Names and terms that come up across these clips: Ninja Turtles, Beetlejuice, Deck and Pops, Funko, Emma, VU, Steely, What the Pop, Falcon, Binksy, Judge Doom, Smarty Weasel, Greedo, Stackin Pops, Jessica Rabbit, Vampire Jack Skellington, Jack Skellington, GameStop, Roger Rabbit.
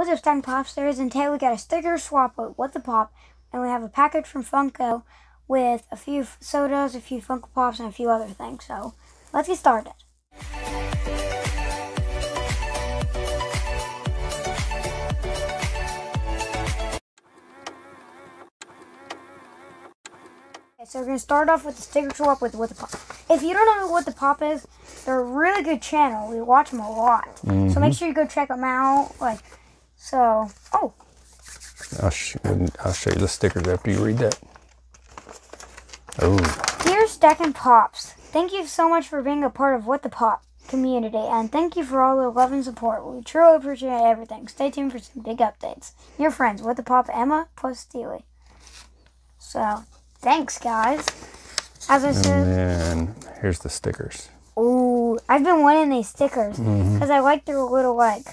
What's up, Stackin Pops? There is, and today we got a sticker swap with What the Pop, and we have a package from Funko with a few sodas, a few Funko Pops, and a few other things. So let's get started. So we're going to start off with the sticker swap with What the Pop. If you don't know what the Pop is, they're a really good channel. We watch them a lot. Mm-hmm. So make sure you go check them out. I'll show you the stickers after you read that. Oh. Dear Deck and Pops, thank you so much for being a part of What the Pop community, and thank you for all the love and support. We truly appreciate everything. Stay tuned for some big updates. Your friends, What the Pop, Emma, plus Steely. So... thanks, guys. As I said, and then here's the stickers. Ooh, I've been wanting these stickers because I like their little What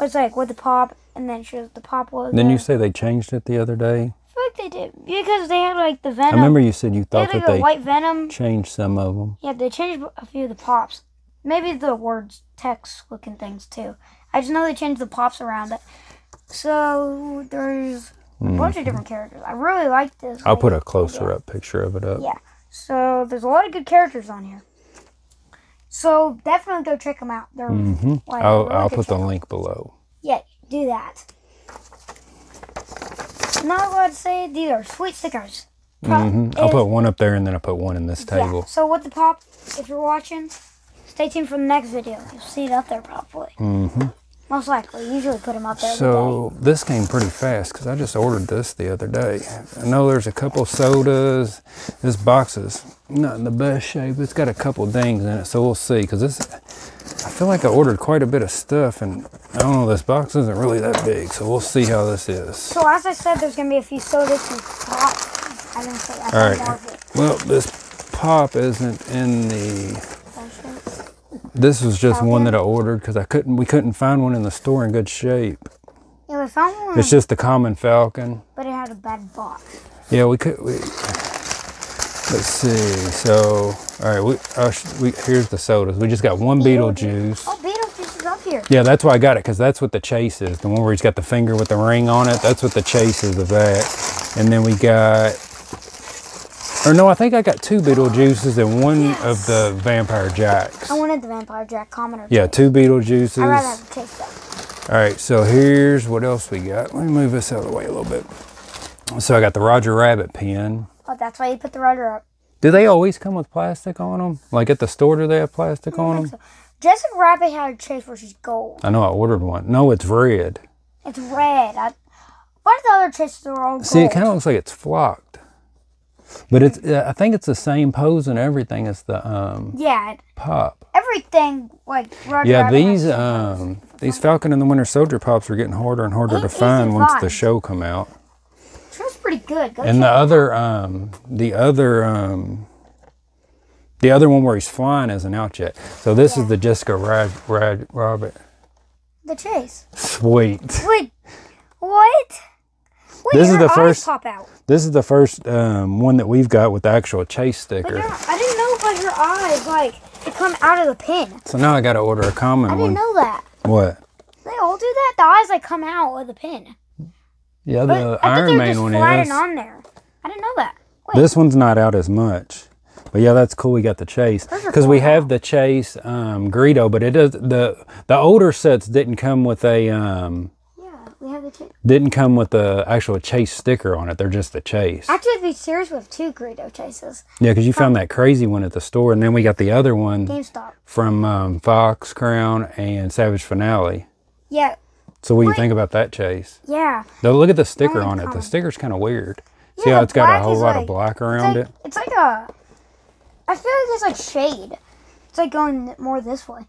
the Pop, and then shows the Pop logo. Didn't you say they changed it the other day? I feel like they did because they had like the Venom. I remember you said you thought they had, that they white Venom. Changed some of them. Yeah, they changed a few of the Pops. Maybe the words, text looking things too. I just know they changed the Pops around it. So there's a bunch of different characters. I really like this. I'll put a closer up picture of it up. Yeah. So there's a lot of good characters on here. So definitely go check them out. They're I'll put the link below. Yeah, do that. Not allowed to say these are sweet stickers. I'll put one up there and then I'll put one in this table. Yeah. So What the Pop, if you're watching, stay tuned for the next video. You'll see it up there probably. Most likely, usually put them up there. So this came pretty fast because I just ordered this the other day. I know there's a couple sodas. This box is not in the best shape. It's got a couple dings in it, so we'll see. Because this, I feel like I ordered quite a bit of stuff, and I don't know, this box isn't really that big, so we'll see how this is. So as I said, there's gonna be a few sodas and Pops. I didn't say that. All right. Well, this Pop isn't in the. This was just one that I ordered because I couldn't. We couldn't find one in the store in good shape. Yeah, we found one. It's just the common Falcon. But it had a bad box. Yeah, we could. Let's see. So, all right. Here's the sodas. We just got one Beetlejuice. Oh, Beetlejuice is up here. Yeah, that's why I got it because that's what the chase is. The one where he's got the finger with the ring on it. That's what the chase is of that. And then we got. Or no, I think I got two Beetlejuices and one of the Vampire Jacks. I wanted the Vampire Jack commoner. Yeah, two Beetlejuices. I'd rather have to taste them. All right, so here's what else we got. Let me move this out of the way a little bit. So I got the Roger Rabbit pen. Oh, that's why you put the Roger up. Do they always come with plastic on them? Like at the store, do they have plastic on them? So. Jessica Rabbit had a chase where she's gold. I know, I ordered one. No, it's red. It's red. What if the other chases are all gold? See, it kind of looks like it's flocked. But it's, I think it's the same pose and everything as the Pop. Everything like Roger Rabbit. These Falcon and the Winter Soldier Pops are getting harder and harder to find once the show come out. The show's pretty good. Go and the other one where he's flying isn't out yet. So this is the Jessica Rabbit. The chase. Sweet. Wait, what? Wait, this is the first. Pop out. This is the first one that we've got with the actual chase sticker. I didn't know about her eyes, like they come out of the pin. So now I got to order a common one. I didn't know that. What? They all do that. The eyes like come out of the pin. Yeah, the Iron Man one is. I think they're just flattened on there. I didn't know that. Wait. This one's not out as much, but yeah, that's cool. We got the chase because we have the chase Greedo, but it does the older sets didn't come with a. Didn't come with the actual chase sticker on it. They're just the chase. Actually, to be serious, we have two Greedo chases. Yeah, because you found that crazy one at the store, and then we got the other one GameStop. From Fox, Crown, and Savage Finale. Yeah. So what do you think about that chase? Yeah. Though look at the sticker on it. The sticker's kind of weird. Yeah, see how it's got a whole lot of black around it? It's like a... I feel like it's like shade. It's like going more this way.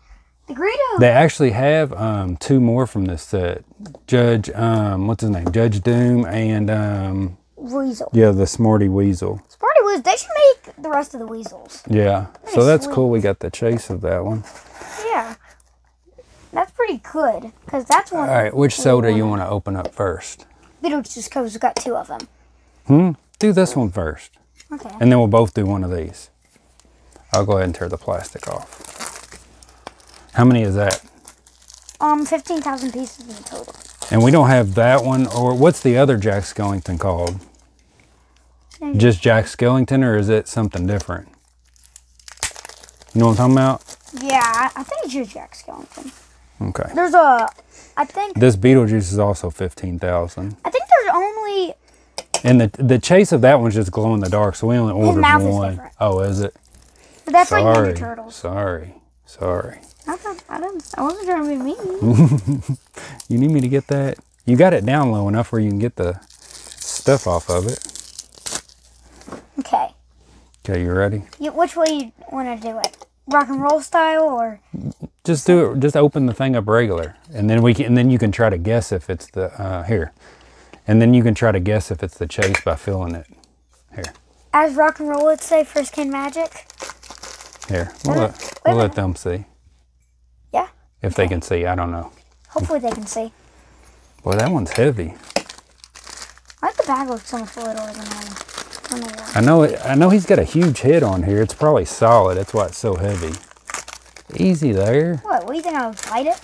The Greedo. They actually have two more from this set. Judge, what's his name? Judge Doom and Weasel. Yeah, the Smarty Weasel. Smarty Weasel. They should make the rest of the Weasels. Yeah. So that's cool. We got the chase of that one. Yeah. That's pretty good because that's one. All right. Which soda you want to open up first? Beetlejuice, because we've got two of them. Do this one first. Okay. And then we'll both do one of these. I'll go ahead and tear the plastic off. How many is that? 15,000 pieces in total. And we don't have that one, or what's the other Jack Skellington called? Just Jack Skellington, or is it something different? You know what I'm talking about? Yeah, I think it's just Jack Skellington. Okay. There's a, I think... This Beetlejuice is also 15,000. I think there's only... And the chase of that one's just glow in the dark, so we only ordered one. Is different. Oh, is it? But that's sorry, like Ninja Turtles. Sorry. I wasn't trying to be mean. You need me to get that? You got it down low enough where you can get the stuff off of it. Okay. Okay, you ready? Yeah, which way you want to do it? Rock and roll style, or just do it? Just open the thing up regular, and then we can. And then you can try to guess if it's the here, and then you can try to guess if it's the chase by feeling it. Here. As rock and roll, let's say first can magic. Here, we'll let them see. Yeah. If they can see, I don't know. Hopefully they can see. Boy, that one's heavy. I think the bag looks so much littler than mine. I know he's got a huge head on here. It's probably solid. That's why it's so heavy. Easy there. What do you think I would bite it?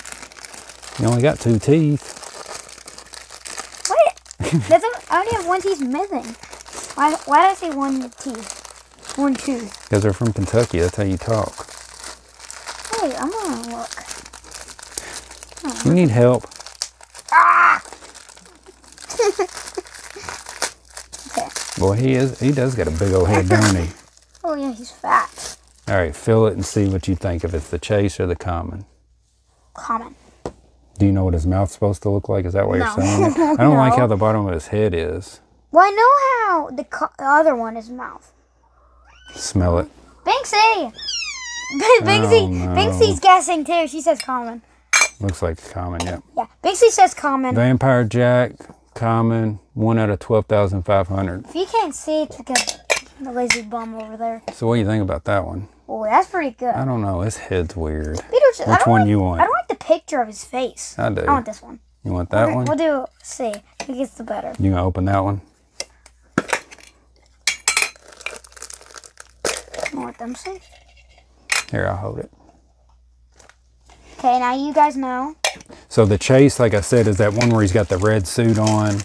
You only got 2 teeth. What? I only have 1 tooth missing. Why did I say 1 tooth? 1 tooth. Because they're from Kentucky. That's how you talk. Hey, I'm going to look. Oh. You need help. Ah! Boy, he does got a big old head, don't he? Oh, yeah, he's fat. All right, fill it and see what you think, if it's the chase or the common. Common. Do you know what his mouth's supposed to look like? Is that what you're saying? I don't like how the bottom of his head is. Well, I know how the other one is mouth. Smell it. Binksy! Binksy, oh, no. Binksy's guessing, too. She says common. Looks like common, yeah. Yeah, Binksy says common. Vampire Jack... Common, 1 out of 12,500. If you can't see, it's like a lazy bum over there. So what do you think about that one? Oh, that's pretty good. I don't know. His head's weird. Beetlejuice. Which one you want? I don't like the picture of his face. I do. I want this one. You want that one? We'll do, see. I think it's the better. You gonna open that one? I want them to see. Here, I'll hold it. Okay, now you guys know. So the chase, like I said, is that one where he's got the red suit on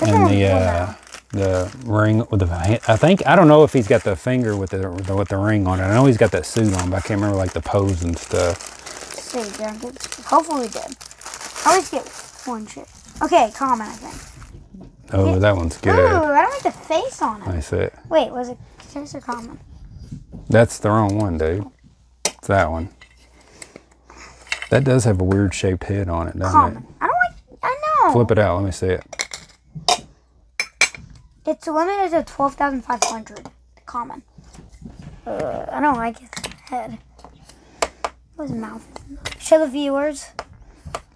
and the ring with the. I don't know if he's got the finger with the ring on it. I know he's got that suit on, but I can't remember like the pose and stuff. Let's see, hopefully we did. I always get one chip. Okay, common, I think. Oh, okay. That one's good. Ooh, I don't like the face on it. I see it. Wait, was it chase or common? That's the wrong one, dude. It's that one. That does have a weird shaped head on it, doesn't it? I don't like, I know. Flip it out, let me see it. It's limited to 12,500, common. I don't like his head. What's his mouth? Show the viewers.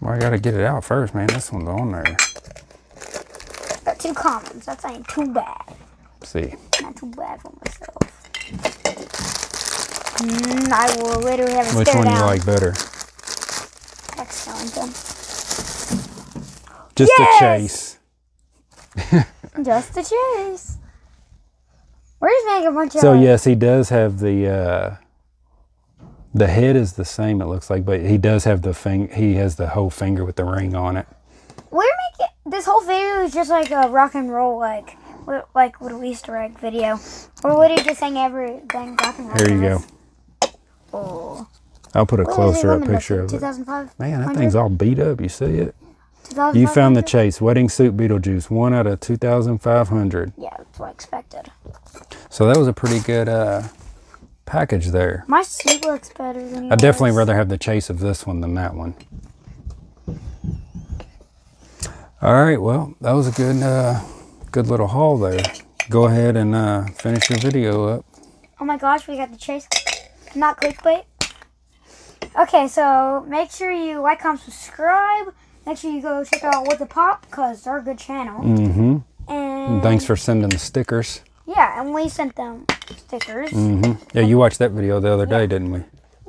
Well, I gotta get it out first, man. This one's on there. Got 2 commons, that's ain't too bad. Let's see. Not too bad for myself. I will literally have a stare down. Which one do you like better? Just a chase. Just a chase. We're just making a bunch of. So yes, he does have the head is the same. It looks like, but he does have the thing. He has the whole finger with the ring on it. We're making this whole video is just like a rock and roll like little Easter egg video. We're literally just saying everything rock and roll. Here you go. Oh. I'll put a closer-up picture of it. Man, that thing's all beat up. You see it? You found the chase. Wedding Suit Beetlejuice. 1 out of 2,500. Yeah, that's what I expected. So that was a pretty good package there. My suit looks better than yours. I'd definitely rather have the chase of this one than that one. All right, well, that was a good, good little haul there. Go ahead and finish your video up. Oh, my gosh, we got the chase. Not clickbait. Okay, so make sure you like, comment, subscribe. Make sure you go check out What the Pop, because they're a good channel. Mm-hmm. And thanks for sending the stickers. Yeah, and we sent them stickers. Mm-hmm. Yeah, you watched that video the other day, didn't we?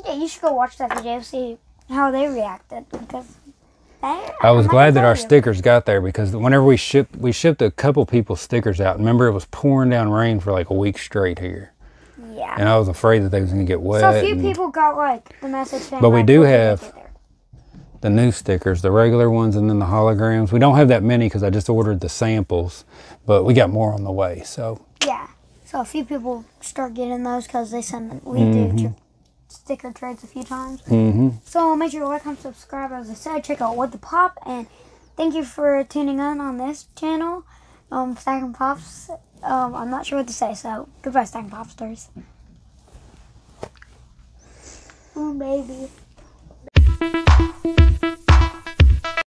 Yeah, you should go watch that video, see how they reacted. Because I was glad that our stickers got there, because whenever we shipped a couple people's stickers out. Remember, it was pouring down rain for like a week straight here. Yeah. And I was afraid that they was going to get wet. So a few people got, like, the message. But we do have the new stickers, the regular ones, and then the holograms. We don't have that many because I just ordered the samples, but we got more on the way. So yeah, so a few people start getting those because they send, we do sticker trades a few times. So make sure to like, comment, subscribe. As I said, check out What the Pop, and thank you for tuning in on this channel. Stackin Pops. I'm not sure what to say, so goodbye, Stackin Popsters. Oh, baby.